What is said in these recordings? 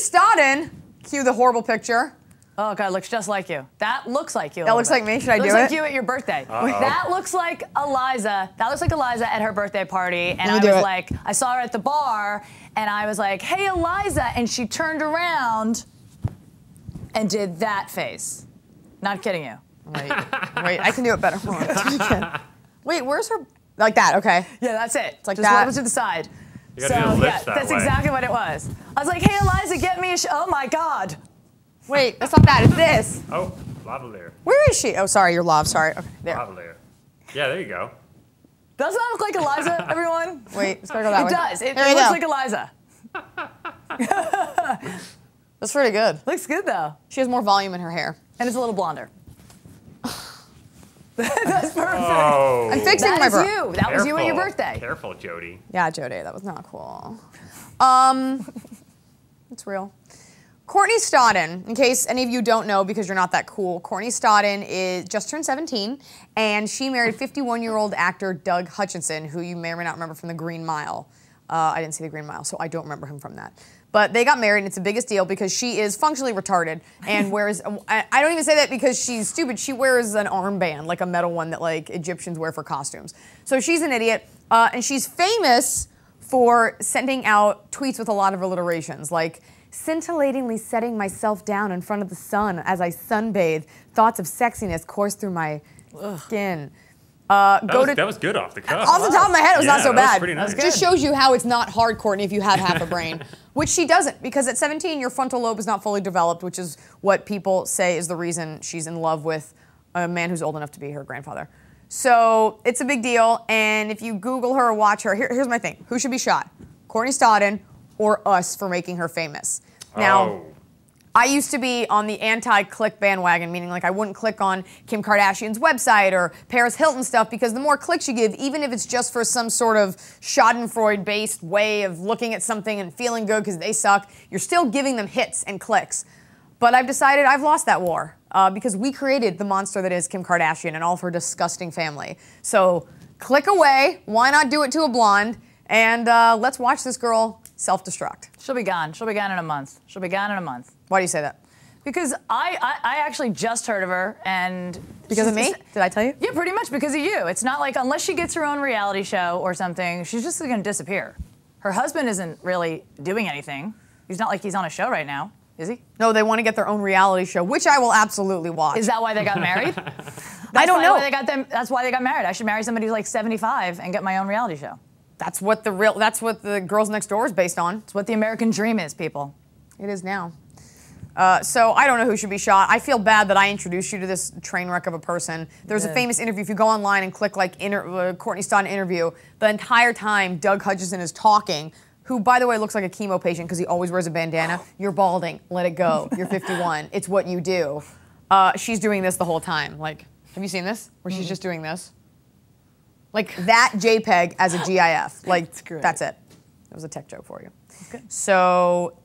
Stodden. Cue the horrible picture. Oh, God, looks just like you. That looks like you. That looks like me. Should I do it? Looks like you at your birthday. Uh-oh. That looks like Iliza. That looks like Iliza at her birthday party. And I was like, I saw her at the bar, and I was like, hey, Iliza. And she turned around and did that face. Not kidding you. Wait, wait, I can do it better. Wait, where's her? Like that, okay. Yeah, that's it. It's like just that. Just to the side. You gotta do the lips that that's way. Exactly what it was. I was like, hey, Iliza, get me a oh, my God. Wait, that's not that. It's this. Oh, lavalier. Where is she? Oh, sorry, you're lav. Sorry. Okay, there. Lavalier. Yeah, there you go. Doesn't that look like Iliza, everyone? Wait, let's go that way. It does. It looks like Iliza. That's pretty good. Looks good, though. She has more volume in her hair. And it's a little blonder. That's perfect. Oh. I'm fixing my birthday. That was you. That was you at your birthday. Careful, Jody. Yeah, Jody, that was not cool. It's real. Courtney Stodden, in case any of you don't know because you're not that cool, Courtney Stodden is just turned 17, and she married 51-year-old actor Doug Hutchinson, who you may or may not remember from The Green Mile. I didn't see The Green Mile, so I don't remember him from that. But they got married, and it's the biggest deal because she is functionally retarded and wears, I don't even say that because she's stupid, she wears an armband, like a metal one that like Egyptians wear for costumes. So she's an idiot, and she's famous for sending out tweets with a lot of alliterations, like, scintillatingly setting myself down in front of the sun as I sunbathe. Thoughts of sexiness course through my skin. That was good off the cuff. Off the top of my head, it was not so bad. Nice. It just shows you how it's not hard, Courtney, if you have half a brain. Which she doesn't, because at 17, your frontal lobe is not fully developed, which is what people say is the reason she's in love with a man who's old enough to be her grandfather. So it's a big deal, and if you Google her or watch her, here's my thing. Who should be shot? Courtney Stodden or us for making her famous. Now, I used to be on the anti-click bandwagon, meaning like I wouldn't click on Kim Kardashian's website or Paris Hilton stuff because the more clicks you give, even if it's just for some sort of schadenfreude-based way of looking at something and feeling good because they suck, you're still giving them hits and clicks. But I've decided I've lost that war because we created the monster that is Kim Kardashian and all of her disgusting family. So click away, why not do it to a blonde, and let's watch this girl self-destruct. She'll be gone. She'll be gone in a month. She'll be gone in a month. Why do you say that? Because I actually just heard of her and... Because of me? Did I tell you? Yeah, pretty much because of you. It's not like unless she gets her own reality show or something, she's just going to disappear. Her husband isn't really doing anything. He's not like he's on a show right now, is he? No, they want to get their own reality show, which I will absolutely watch. Is that why they got married? I don't know. That's why they got married. I should marry somebody who's like 75 and get my own reality show. That's what the real. That's what the Girls Next Door is based on. It's what the American dream is, people. It is now. So I don't know who should be shot. I feel bad that I introduced you to this train wreck of a person. There's a famous interview. If you go online and click like Courtney Stodden interview, the entire time Doug Hutchinson is talking, who by the way looks like a chemo patient because he always wears a bandana. You're balding. Let it go. You're 51. It's what you do. She's doing this the whole time. Like, have you seen this? Where she's just doing this. Like that JPEG as a GIF. Like, that's it. That was a tech joke for you. Okay. So,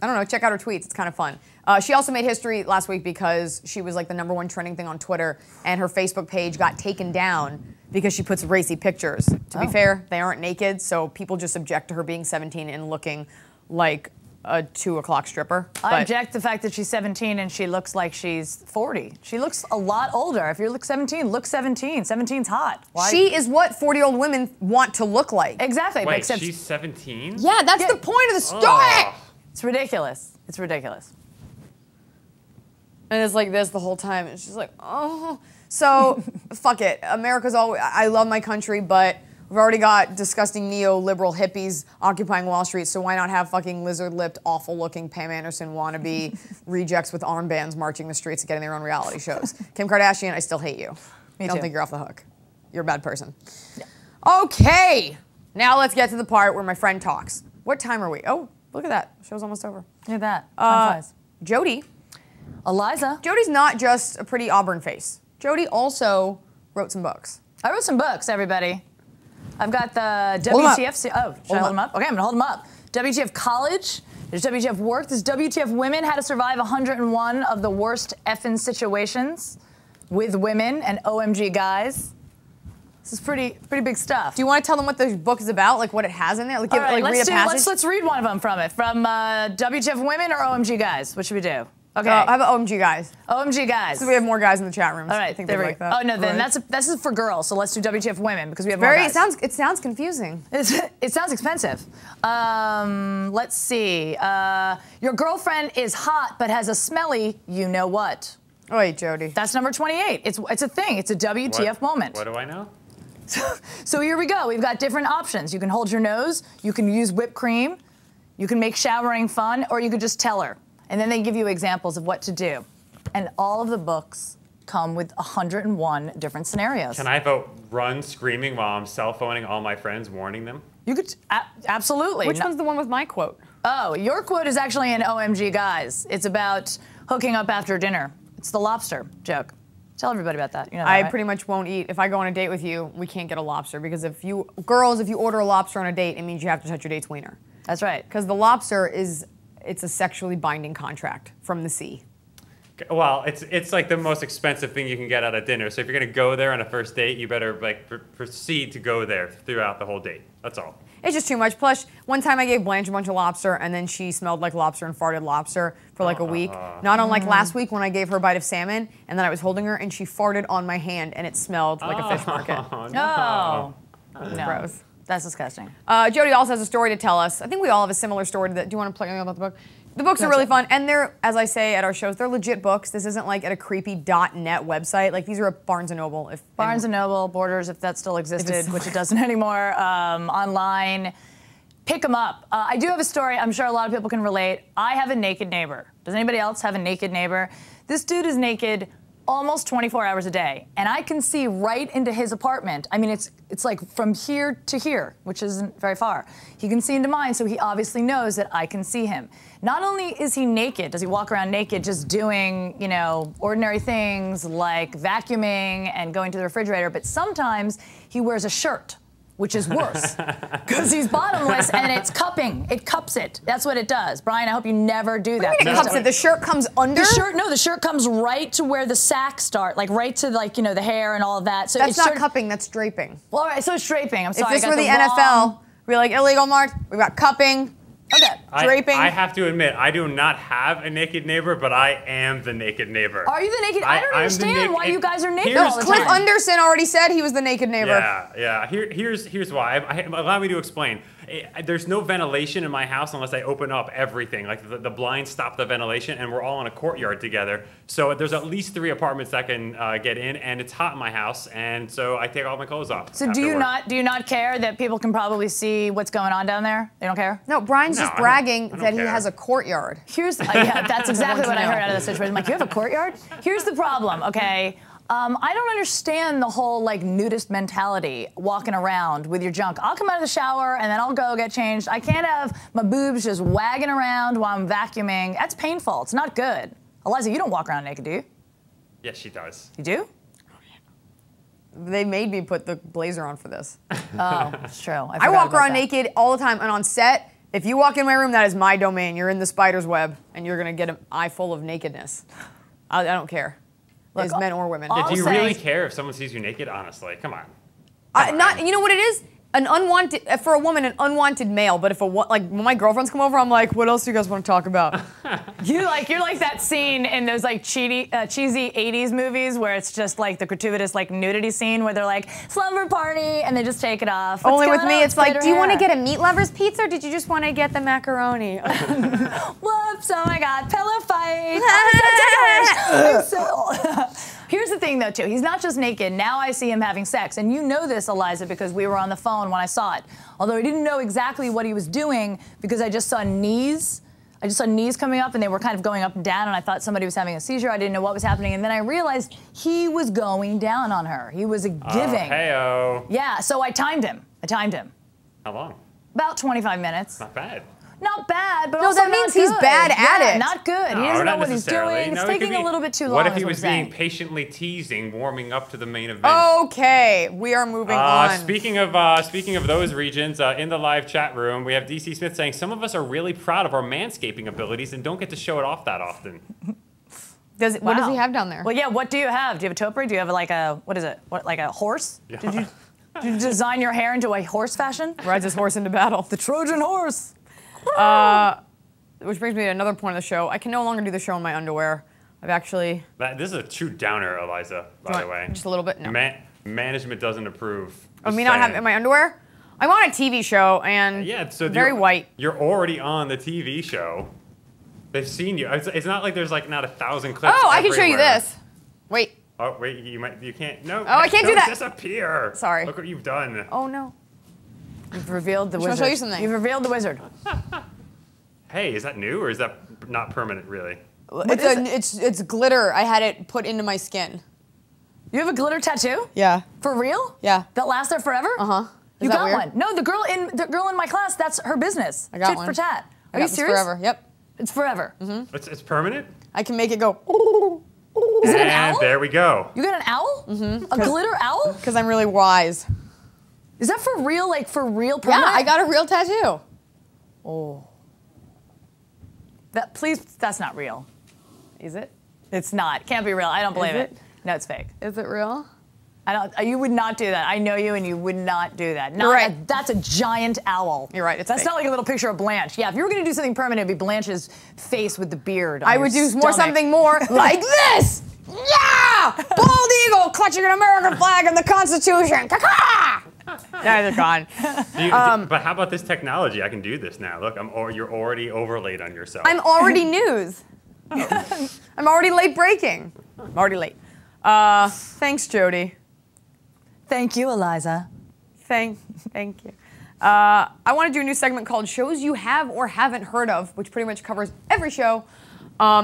I don't know, check out her tweets. It's kind of fun. She also made history last week because she was like the #1 trending thing on Twitter, and her Facebook page got taken down because she puts racy pictures. To be fair, they aren't naked, so people just object to her being 17 and looking like a 2 o'clock stripper. I object to the fact that she's 17 and she looks like she's 40. She looks a lot older. If you look 17, look 17. 17's hot. Why? She is what 40-year-old women want to look like. Exactly. Wait, she's 17? Yeah, that's the point of the story! It's ridiculous. It's ridiculous. And it's like this the whole time, and she's like, oh. So, fuck it. America's always, I love my country, but we've already got disgusting neoliberal hippies occupying Wall Street, so why not have fucking lizard-lipped, awful-looking Pam Anderson wannabe rejects with armbands marching the streets and getting their own reality shows? Kim Kardashian, I still hate you. Me too. I don't think you're off the hook. You're a bad person. Yeah. Okay, now let's get to the part where my friend talks. What time are we? Oh, look at that. Show's almost over. Look at that. Jody. Iliza. Jody's not just a pretty auburn face. Jody also wrote some books. I wrote some books, everybody. I've got the WTF. Oh, should I hold them up? Okay, I'm gonna hold them up. WTF College. There's WTF Work. There's WTF Women: How to Survive 101 of the Worst Effin' Situations with Women and OMG Guys. This is pretty big stuff. Do you want to tell them what the book is about? Like what it has in there? Like, let's read one of them from it. From WTF Women or OMG Guys? What should we do? Okay. How about OMG Guys? OMG Guys. So we have more guys in the chat room. All right. I think they like that. Oh no, then that's for girls. So let's do WTF Women because we have more guys. It sounds confusing. It sounds expensive. Let's see. Your girlfriend is hot but has a smelly you know what. Oh wait, Jody. That's number 28. It's a thing. It's a WTF moment. What do I know? So here we go. We've got different options. You can hold your nose. You can use whipped cream. You can make showering fun, or you could just tell her. And then they give you examples of what to do. And all of the books come with 101 different scenarios. Can I vote run screaming while I'm cell phoning all my friends, warning them? You could, absolutely. Which one's the one with my quote? Oh, your quote is actually in OMG Guys. It's about hooking up after dinner. It's the lobster joke. Tell everybody about that. You know that, right? Pretty much won't eat. If I go on a date with you, we can't get a lobster because if you order a lobster on a date, it means you have to touch your date's wiener. That's right. Because the lobster is, it's a sexually binding contract from the sea. Well, it's like the most expensive thing you can get out of dinner. So if you're gonna go there on a first date, you better like proceed to go there throughout the whole date. That's all. It's just too much. Plus, one time I gave Blanche a bunch of lobster, and then she smelled like lobster and farted lobster for like a week. Not unlike last week when I gave her a bite of salmon, and then I was holding her, and she farted on my hand, and it smelled like a fish market. No. Oh, no. Gross. That's disgusting. Jody also has a story to tell us. I think we all have a similar story. Do you want to play anything about the book? The books are really fun, and they're, as I say at our shows, they're legit books. This isn't like at a creepy.net website. Like these are at Barnes & Noble. If Barnes & Noble, Borders, if that still existed, which it doesn't anymore, online. Pick them up. I do have a story. I'm sure a lot of people can relate. I have a naked neighbor. Does anybody else have a naked neighbor? This dude is naked almost 24 hours a day, and I can see right into his apartment. I mean, it's like from here to here, which isn't very far. He can see into mine, so he obviously knows that I can see him. Not only is he naked, does he walk around naked just doing, you know, ordinary things like vacuuming and going to the refrigerator, but sometimes he wears a shirt, which is worse, because he's bottomless and it's cupping. It cups it. That's what it does. Brian, I hope you never do that. What do you mean it cups it? The shirt comes under? The shirt, no, the shirt comes right to where the sacks start, like right to like, you know, the hair and all of that. So that's not cupping, that's draping. Well, all right, so it's draping. I'm sorry, if this were the NFL, we'd be like illegal marks, we've got cupping. Okay, draping. I have to admit, I do not have a naked neighbor, but I am the naked neighbor. Are you the naked? I don't understand why you guys are naked all the time. Cliff Anderson already said he was the naked neighbor. Yeah. Here's why. Allow me to explain. There's no ventilation in my house unless I open up everything. Like the blinds stop the ventilation, and we're all in a courtyard together. So there's at least 3 apartments that can get in, and it's hot in my house, and so I take all my clothes off. So do you not care that people can probably see what's going on down there? They don't care? No, Brian's just bragging that he has a courtyard. Yeah, that's exactly what I heard out of the situation. I'm like, you have a courtyard? Here's the problem, okay? I don't understand the whole like nudist mentality, walking around with your junk. I'll come out of the shower and then I'll go get changed. I can't have my boobs just wagging around while I'm vacuuming. That's painful. It's not good. Iliza, you don't walk around naked, do you? Yes, she does. You do? They made me put the blazer on for this. Oh, it's true. I walk around naked all the time, and on set, if you walk in my room, that is my domain. You're in the spider's web, and you're gonna get an eye full of nakedness. I don't care. As men or women. Yeah, do you really care if someone sees you naked? Honestly, come on. You know what it is? An unwanted, for a woman, an unwanted male. But if when my girlfriends come over, I'm like, what else do you guys want to talk about? you're like that scene in those like cheesy 80s movies where it's just like the gratuitous like nudity scene where they're like slumber party and they just take it off. Only with me, it's like, do you want to get a meat lover's pizza or did you just want to get the macaroni? Whoops! Oh my God! Pillow fight! I'm so ticklish. Here's the thing, though, too. He's not just naked. Now I see him having sex. And you know this, Iliza, because we were on the phone when I saw it. Although I didn't know exactly what he was doing because I just saw knees. I just saw knees coming up, and they were kind of going up and down, and I thought somebody was having a seizure. I didn't know what was happening, and then I realized he was going down on her. He was giving. Hey-oh. Yeah, so I timed him. How long? About 25 minutes. Not bad. Not bad, but also not good. No, that means he's bad at it. Not good. He doesn't know what he's doing. It's taking a little bit too long. What if he was being patiently teasing, warming up to the main event? Okay, we are moving on. Speaking of those regions, in the live chat room, we have DC Smith saying some of us are really proud of our manscaping abilities and don't get to show it off that often. What does he have down there? Well, yeah. What do you have? Do you have a topiary? Do you have like a what is it? Like a horse? Yeah. You design your hair into a horse fashion? Rides his horse into battle. The Trojan horse! Which brings me to another point of the show. I can no longer do the show in my underwear. I've actually... This is a true downer, Iliza, by the way. Just a little bit? No. Management doesn't approve. Of me not having in my underwear? I'm on a TV show, and so very white. You're already on the TV show. They've seen you. It's not like there's like not 1,000 clips. Oh, I can show you this. Wait. Oh, wait, you can't, no. Oh, I can't do that. Disappear. Sorry. Look what you've done. Oh, no. You've revealed the wizard. I'm going to show you something. You've revealed the wizard. Hey, is that new, or is that not permanent, really? It's glitter. I had it put into my skin. You have a glitter tattoo? Yeah. For real? Yeah. That lasts there forever? Uh-huh. You got one? No, the girl in my class. That's her business. I got one. Tit for tat. Are you serious? Forever. Yep. It's forever. Mm-hmm. It's permanent. I can make it go. Is it an owl? There we go. You got an owl? Mm-hmm. A glitter owl? Because I'm really wise. Is that for real? Like for real? Permanent? Yeah, I got a real tattoo. Oh. Please, that's not real. Is it? It's not. Can't be real. I don't believe it. No, it's fake. Is it real? I don't, you would not do that. I know you, and you would not do that. Not that's a giant owl. You're right. It's that's fake. Not like a little picture of Blanche. Yeah, if you were going to do something permanent, it'd be Blanche's face with the beard. I would do something more like this. Yeah, bald eagle clutching an American flag and the Constitution. Yeah, they're gone. But how about this technology? I can do this now. Look, you're already overlaid on yourself. I'm already news. Oh. I'm already late breaking. I'm already late. Thanks, Jody. Thank you, Iliza. Thank you. I want to do a new segment called Shows You Have or Haven't Heard Of, which pretty much covers every show,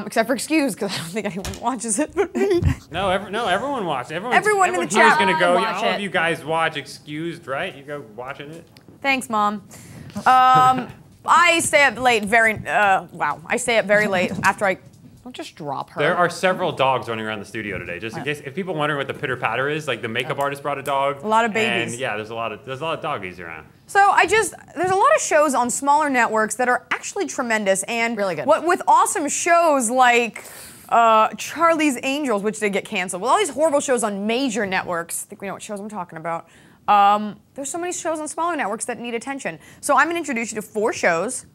except for Excused, because I don't think anyone watches it but me. No, everyone watches. Everyone in the chat is going to go, all of you guys watch Excused, right? You go watching it? Thanks, Mom. I stay up late I stay up very late after I... Don't just drop her. There are several dogs running around the studio today. Just in case, if people wonder what the pitter patter is, like the makeup artist brought a dog. A lot of babies. And yeah, there's a lot of doggies around. So there's a lot of shows on smaller networks that are actually tremendous and really good. With awesome shows like Charlie's Angels, which did get canceled. With all these horrible shows on major networks, I think we know what shows I'm talking about. There's so many shows on smaller networks that need attention. So I'm gonna introduce you to four shows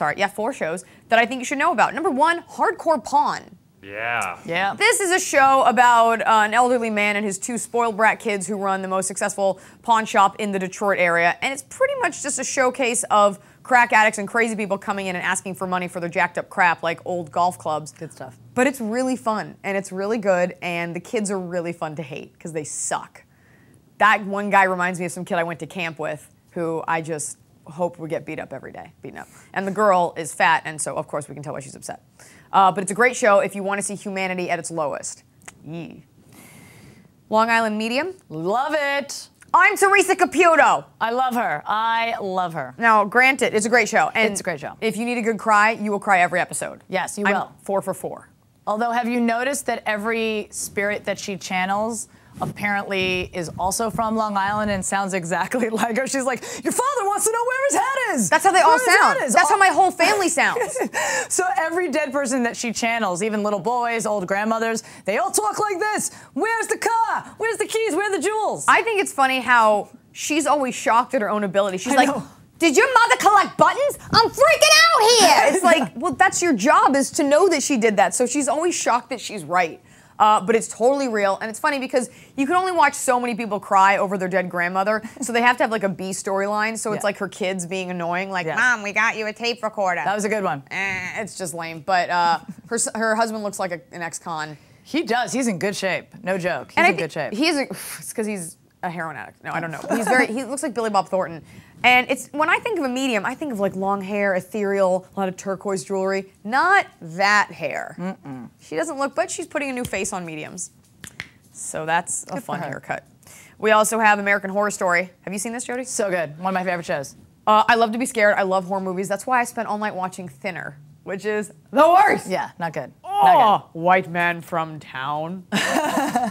that I think you should know about. Number one, Hardcore Pawn. Yeah. Yeah. This is a show about an elderly man and his two spoiled brat kids who run the most successful pawn shop in the Detroit area. And it's pretty much just a showcase of crack addicts and crazy people coming in and asking for money for their jacked up crap like old golf clubs. Good stuff. But it's really fun and it's really good and the kids are really fun to hate because they suck. That one guy reminds me of some kid I went to camp with who I just... hope we get beat up every day, beaten up. And the girl is fat, and so of course we can tell why she's upset. But it's a great show if you want to see humanity at its lowest. Yee. Long Island Medium. Love it. I'm Teresa Caputo. I love her. I love her. Now, granted, it's a great show. And it's a great show. If you need a good cry, you will cry every episode. Yes, you will. I'm 4 for 4. Although, have you noticed that every spirit that she channels apparently is also from Long Island and sounds exactly like her? She's like, your father wants to know where his head is. That's how they all sound. That's how my whole family sounds. So every dead person that she channels, even little boys, old grandmothers, they all talk like this. Where's the car? Where's the keys? Where are the jewels? I think it's funny how she's always shocked at her own ability. She's like, did your mother collect buttons? I'm freaking out here. It's like, well, that's your job is to know that she did that. So she's always shocked that she's right. But it's totally real, and it's funny because you can only watch so many people cry over their dead grandmother, so they have to have like a B storyline, so it's like her kids being annoying, like, Mom, we got you a tape recorder. That was a good one. It's just lame, but her husband looks like an ex-con. He does. He's in good shape. No joke. He's in good shape. It's because he's a heroin addict. No, I don't know. He looks like Billy Bob Thornton. And when I think of a medium, I think of like long hair, ethereal, a lot of turquoise jewelry. Not that hair. Mm-mm. She doesn't look, but she's putting a new face on mediums. So that's a fun haircut. We also have American Horror Story. Have you seen this, Jody? So good. One of my favorite shows. I love to be scared. I love horror movies. That's why I spent all night watching Thinner, which is the worst. Yeah, not good. Oh, not good. White man from town.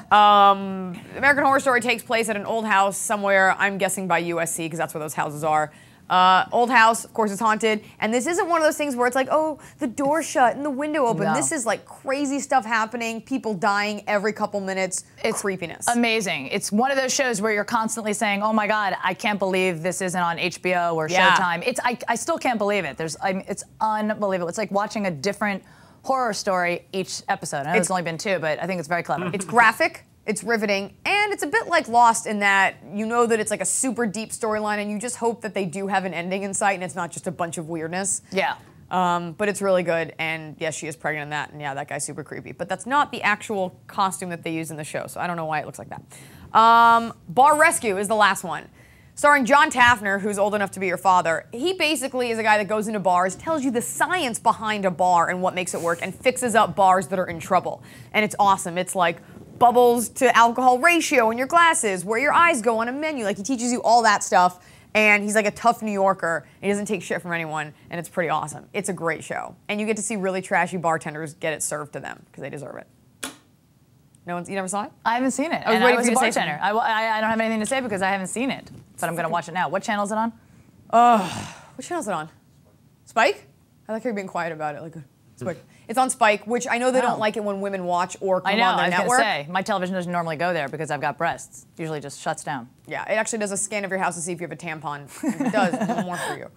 American Horror Story takes place at an old house somewhere, I'm guessing by USC, because that's where those houses are. Old house, of course, is haunted. And this isn't one of those things where it's like, oh, the door shut and the window open. No. This is like crazy stuff happening, people dying every couple minutes. It's creepiness. Amazing. It's one of those shows where you're constantly saying, oh my God, I can't believe this isn't on HBO or Showtime. It's, I still can't believe it. There's, it's unbelievable. It's like watching a different horror story each episode. I know there's only been two, but I think it's very clever. It's graphic. It's riveting, and it's a bit like Lost in that you know that it's like a super deep storyline, and you just hope that they do have an ending in sight, and it's not just a bunch of weirdness. Yeah. But it's really good, and yes, she is pregnant in that, and yeah, that guy's super creepy. But that's not the actual costume that they use in the show, so I don't know why it looks like that. Bar Rescue is the last one. Starring John Taffer, who's old enough to be your father. He basically is a guy that goes into bars, tells you the science behind a bar and what makes it work, and fixes up bars that are in trouble. And it's awesome. It's like bubbles to alcohol ratio in your glasses, where your eyes go on a menu. Like, he teaches you all that stuff, and he's like a tough New Yorker. He doesn't take shit from anyone, and it's pretty awesome. It's a great show. And you get to see really trashy bartenders get it served to them, because they deserve it. No one's, you never saw it? I haven't seen it. I was a bartender. I don't have anything to say because I haven't seen it, but I'm going to watch it now. What channel is it on? What channel is it on? Spike? I like how you're being quiet about it. Like, Spike. It's on Spike, which I know they don't like it when women watch or come on their network. I know, I was going to say, my television doesn't normally go there because I've got breasts. It usually just shuts down. Yeah, it actually does a scan of your house to see if you have a tampon. If it does, no more for you.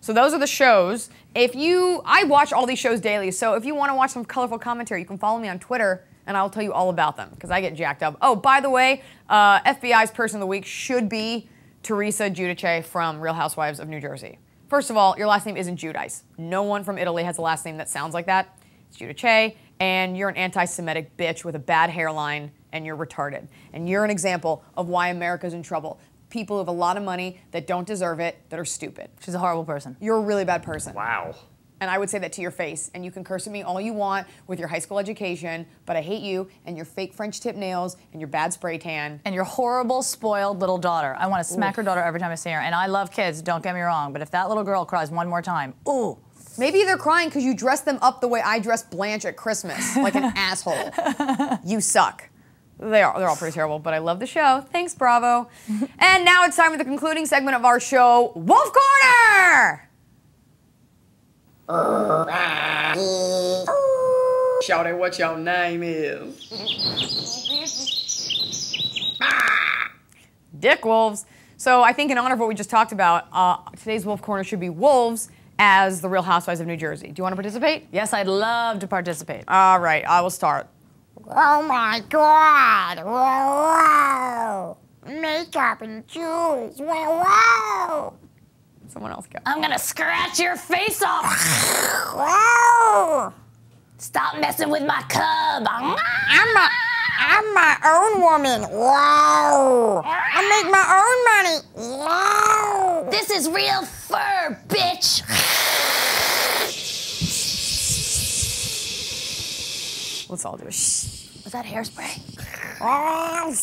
So those are the shows. If you, I watch all these shows daily, so if you want to watch some colorful commentary, you can follow me on Twitter, and I'll tell you all about them, because I get jacked up. Oh, by the way, FBI's Person of the Week should be Teresa Giudice from Real Housewives of New Jersey. First of all, your last name isn't Giudice. No one from Italy has a last name that sounds like that. It's Giudice, and you're an anti-Semitic bitch with a bad hairline, and you're retarded. And you're an example of why America's in trouble. People who have a lot of money that don't deserve it, that are stupid. She's a horrible person. You're a really bad person. Wow. And I would say that to your face. And you can curse at me all you want with your high school education, but I hate you and your fake French tip nails and your bad spray tan. And your horrible, spoiled little daughter. I want to smack her daughter every time I see her. And I love kids, don't get me wrong, but if that little girl cries one more time, ooh. Maybe they're crying because you dressed them up the way I dressed Blanche at Christmas, like an asshole. You suck. They're all pretty terrible, but I love the show. Thanks, Bravo. And now it's time for the concluding segment of our show, Wolf Corner! Shouty, what your name is? Dick wolves. So I think in honor of what we just talked about, today's Wolf Corner should be wolves as the Real Housewives of New Jersey. Do you want to participate? Yes, I'd love to participate. All right, I will start. Oh my God! Whoa, whoa! Makeup and jewels! Whoa, whoa! Someone else go. I'm gonna scratch your face off. Whoa! Stop messing with my cub. I'm my own woman. Whoa! I make my own money. Whoa! This is real fur, bitch. Let's all do a shh. Was that hairspray? Oh,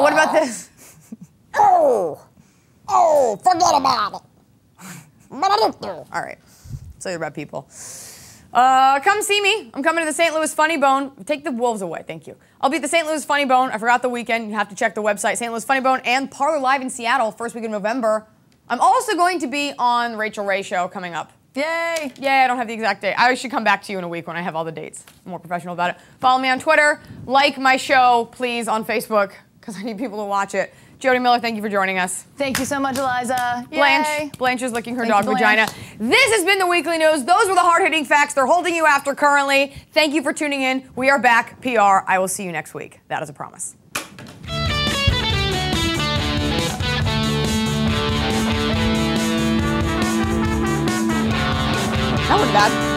what about this? Oh, oh, forget about it. All right, so you're about people. Come see me. I'm coming to the St. Louis Funny Bone. Take the wolves away, thank you. I'll be at the St. Louis Funny Bone. I forgot the weekend. You have to check the website. St. Louis Funny Bone and Parlor Live in Seattle, first week of November. I'm also going to be on Rachel Ray Show coming up. Yay! Yay, I don't have the exact date. I should come back to you in a week when I have all the dates. I'm more professional about it. Follow me on Twitter. Like my show, please, on Facebook, because I need people to watch it. Jodi Miller, thank you for joining us. Thank you so much, Iliza. Blanche. Yay. Blanche is licking her dog vagina. This has been the Weekly News. Those were the hard-hitting facts they're holding you after currently. Thank you for tuning in. We are back. PR, I will see you next week. That is a promise. That was bad.